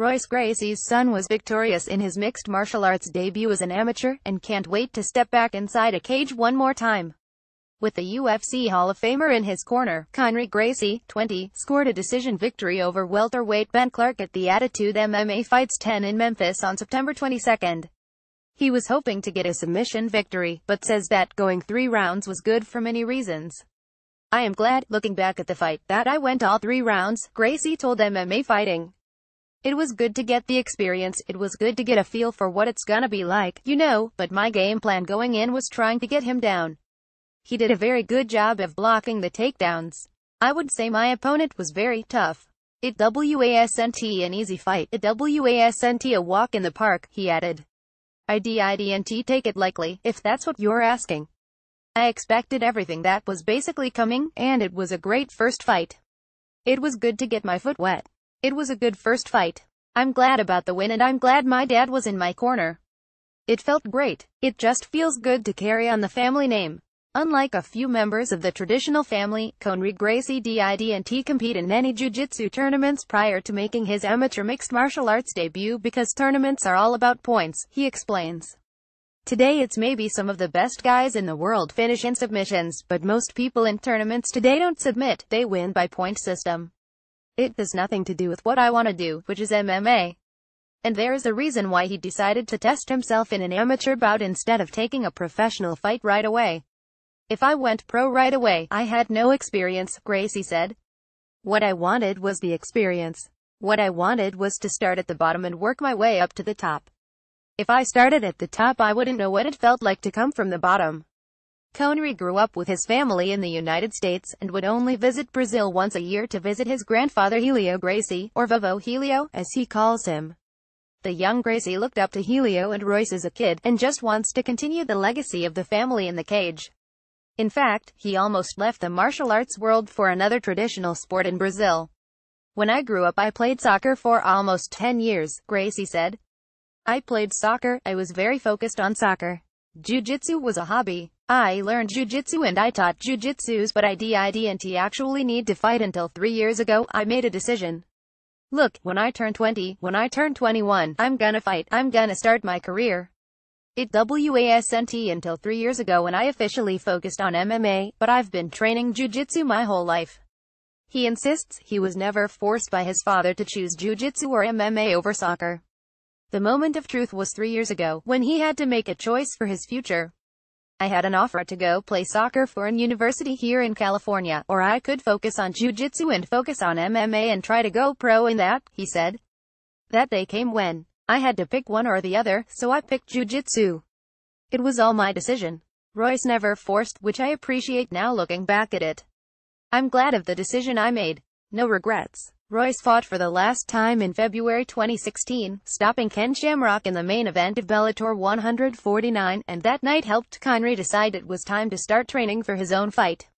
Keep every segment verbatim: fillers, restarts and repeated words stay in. Royce Gracie's son was victorious in his mixed martial arts debut as an amateur, and can't wait to step back inside a cage one more time. With the U F C Hall of Famer in his corner, Khonry Gracie, twenty, scored a decision victory over welterweight Ben Clark at the Attitude M M A Fights ten in Memphis on September twenty-second. He was hoping to get a submission victory, but says that going three rounds was good for many reasons. "I am glad, looking back at the fight, that I went all three rounds," Gracie told M M A Fighting. "It was good to get the experience, it was good to get a feel for what it's gonna be like, you know, but my game plan going in was trying to get him down. He did a very good job of blocking the takedowns. I would say my opponent was very tough. It wasn't an easy fight, it wasn't a walk in the park," he added. "I didn't take it lightly, if that's what you're asking. I expected everything that was basically coming, and it was a great first fight. It was good to get my foot wet. It was a good first fight. I'm glad about the win and I'm glad my dad was in my corner. It felt great. It just feels good to carry on the family name." Unlike a few members of the traditional family, Khonry Gracie didn't compete in any jiu-jitsu tournaments prior to making his amateur mixed martial arts debut because tournaments are all about points, he explains. "Today it's maybe some of the best guys in the world finish in submissions, but most people in tournaments today don't submit, they win by point system. It has nothing to do with what I want to do, which is M M A. And there is a reason why he decided to test himself in an amateur bout instead of taking a professional fight right away. If I went pro right away, I had no experience," Gracie said. "What I wanted was the experience. What I wanted was to start at the bottom and work my way up to the top. If I started at the top, I wouldn't know what it felt like to come from the bottom." Khonry grew up with his family in the United States, and would only visit Brazil once a year to visit his grandfather Helio Gracie, or Vovô Helio, as he calls him. The young Gracie looked up to Helio and Royce as a kid, and just wants to continue the legacy of the family in the cage. In fact, he almost left the martial arts world for another traditional sport in Brazil. "When I grew up I played soccer for almost ten years, Gracie said. "I played soccer, I was very focused on soccer. Jiu-jitsu was a hobby. I learned jiu-jitsu and I taught jiu-jitsus, but I didn't actually need to fight until three years ago, I made a decision. Look, when I turn twenty, when I turn twenty-one, I'm gonna fight, I'm gonna start my career. It wasn't until three years ago when I officially focused on M M A, but I've been training jiu-jitsu my whole life." He insists he was never forced by his father to choose jiu-jitsu or M M A over soccer. "The moment of truth was three years ago, when he had to make a choice for his future. I had an offer to go play soccer for an university here in California, or I could focus on jiu-jitsu and focus on M M A and try to go pro in that," he said. "That day came when I had to pick one or the other, so I picked jiu-jitsu. It was all my decision. Royce never forced, which I appreciate now looking back at it. I'm glad of the decision I made. No regrets." Royce fought for the last time in February twenty sixteen, stopping Ken Shamrock in the main event of Bellator one forty-nine, and that night helped Khonry decide it was time to start training for his own fight.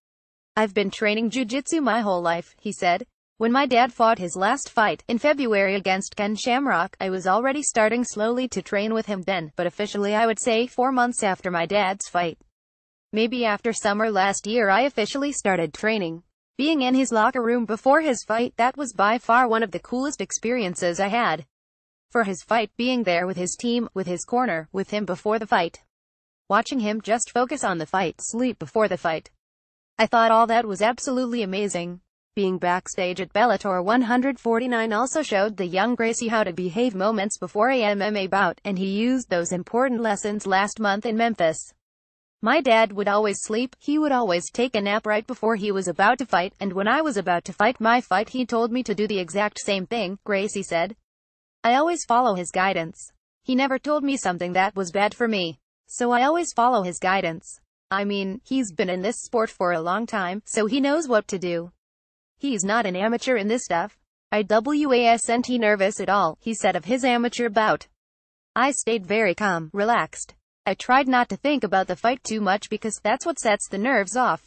"I've been training jiu-jitsu my whole life," he said. "When my dad fought his last fight, in February against Ken Shamrock, I was already starting slowly to train with him then, but officially I would say four months after my dad's fight. Maybe after summer last year I officially started training. Being in his locker room before his fight, that was by far one of the coolest experiences I had. For his fight, being there with his team, with his corner, with him before the fight. Watching him just focus on the fight, sleep before the fight. I thought all that was absolutely amazing." Being backstage at Bellator one forty-nine also showed the young Gracie how to behave moments before a M M A bout, and he used those important lessons last month in Memphis. "My dad would always sleep, he would always take a nap right before he was about to fight, and when I was about to fight my fight he told me to do the exact same thing," Gracie said. "I always follow his guidance. He never told me something that was bad for me. So I always follow his guidance. I mean, he's been in this sport for a long time, so he knows what to do. He's not an amateur in this stuff. I wasn't nervous at all," he said of his amateur bout. "I stayed very calm, relaxed. I tried not to think about the fight too much because that's what sets the nerves off.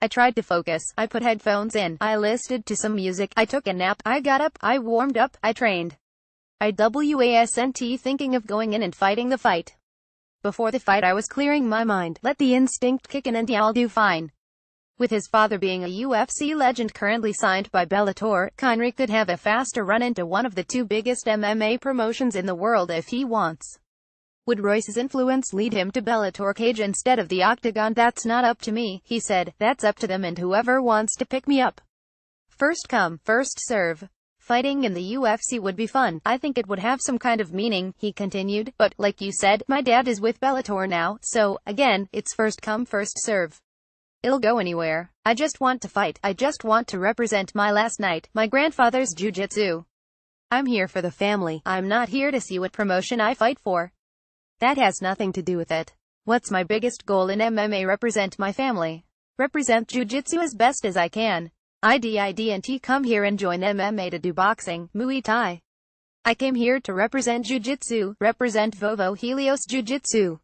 I tried to focus, I put headphones in, I listened to some music, I took a nap, I got up, I warmed up, I trained. I wasn't thinking of going in and fighting the fight. Before the fight I was clearing my mind, let the instinct kick in and I'll do fine." With his father being a U F C legend currently signed by Bellator, Khonry could have a faster run into one of the two biggest M M A promotions in the world if he wants. Would Royce's influence lead him to Bellator cage instead of the octagon? That's not up to me, he said. That's up to them and whoever wants to pick me up. First come, first serve. Fighting in the U F C would be fun. I think it would have some kind of meaning, he continued. But, like you said, my dad is with Bellator now, so, again, it's first come, first serve. It'll go anywhere. I just want to fight. I just want to represent my last night, my grandfather's jiu-jitsu. I'm here for the family. I'm not here to see what promotion I fight for. That has nothing to do with it. What's my biggest goal in M M A? Represent my family. Represent jiu-jitsu as best as I can. I didn't come here and join M M A to do boxing, Muay Thai. I came here to represent jiu-jitsu, represent Vovo Helios Jiu-Jitsu.